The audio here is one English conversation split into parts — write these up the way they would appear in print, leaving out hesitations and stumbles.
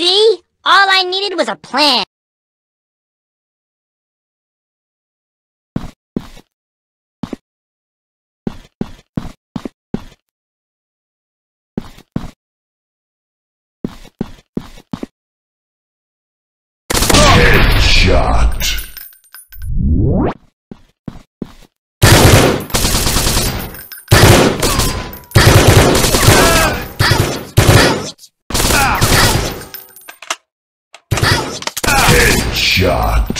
See? All I needed was a plan. Headshot. Shot. Headshot. Shot.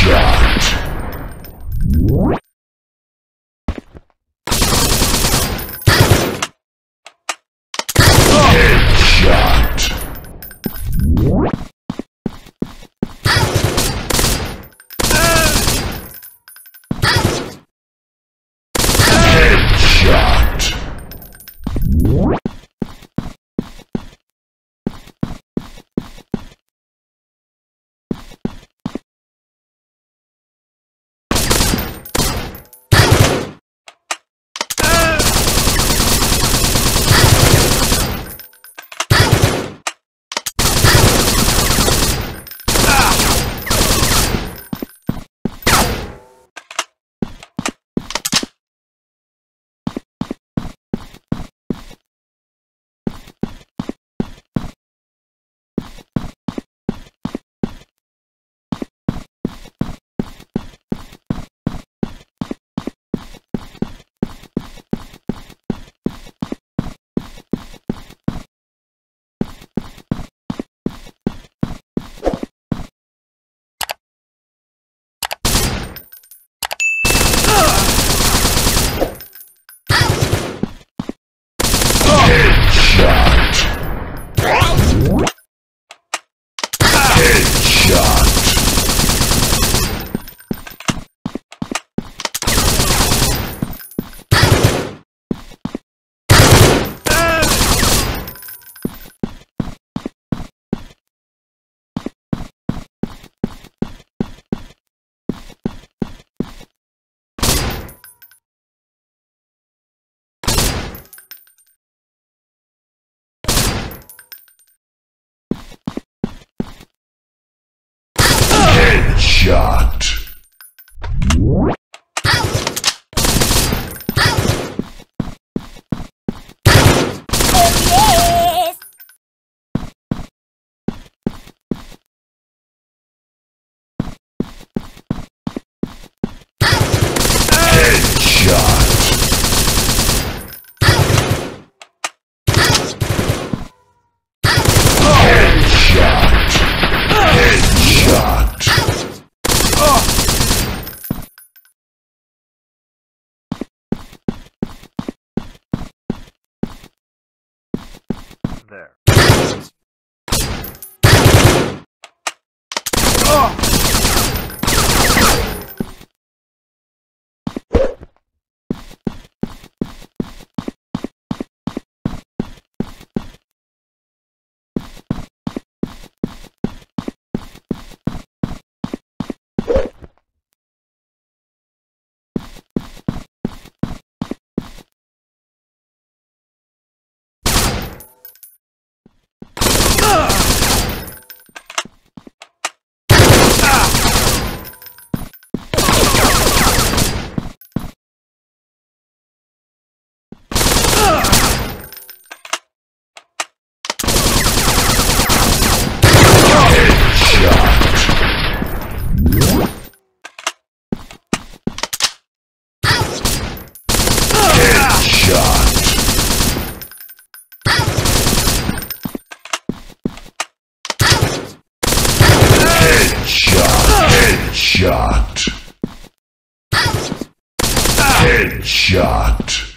Shot. Headshot. there. Headshot.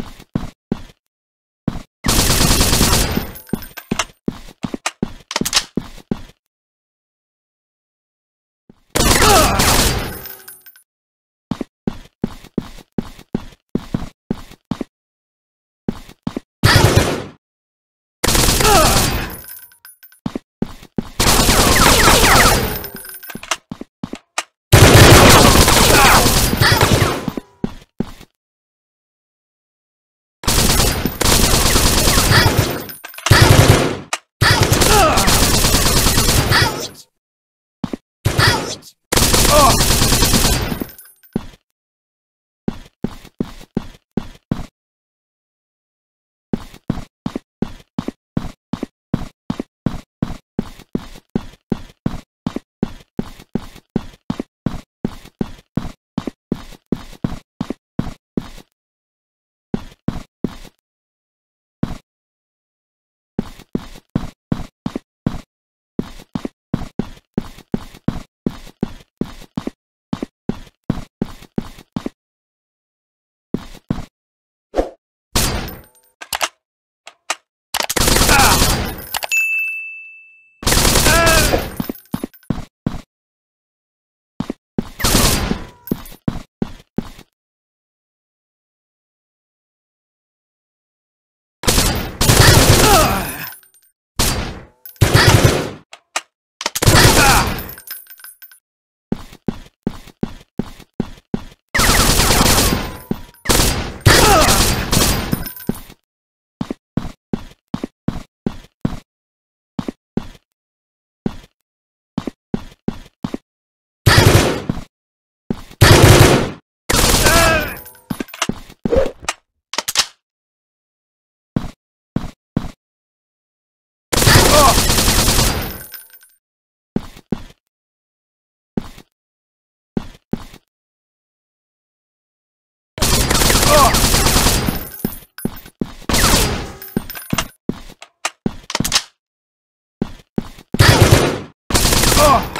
Oh!